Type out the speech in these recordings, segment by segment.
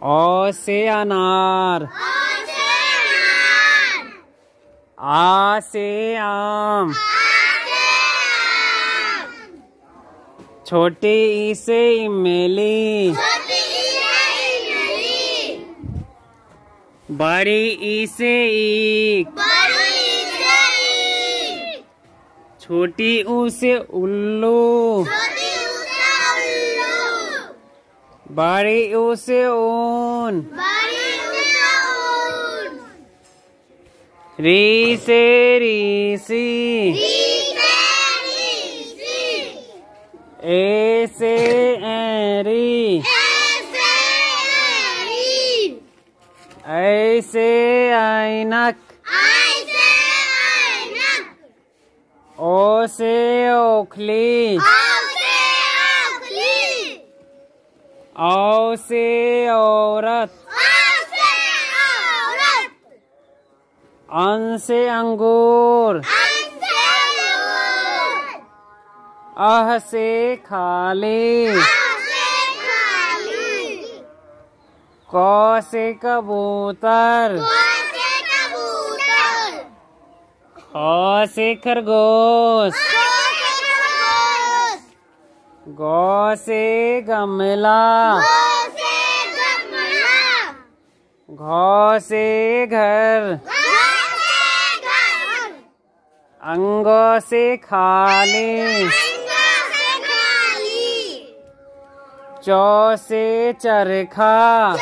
अनार, आ से आम, छोटी ई से इमली, बड़ी ई से ईख, छोटी ऊ से उल्लू, बड़ी ऊ से ऊन, री से ऋषि, ए से एरी, ऐ से ऐनक, ओ से ओखली, औ से औरत, अन से अंगूर, अह से खाली, क से कबूतर, ख से खरगोश, ग से गमला, घ से घर, अंग से खाली, च से चरखा,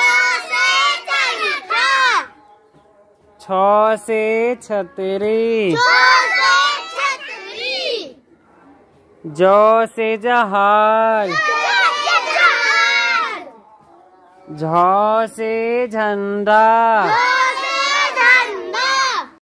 छ से छतरी, ज से जहाज, झ से झंडा।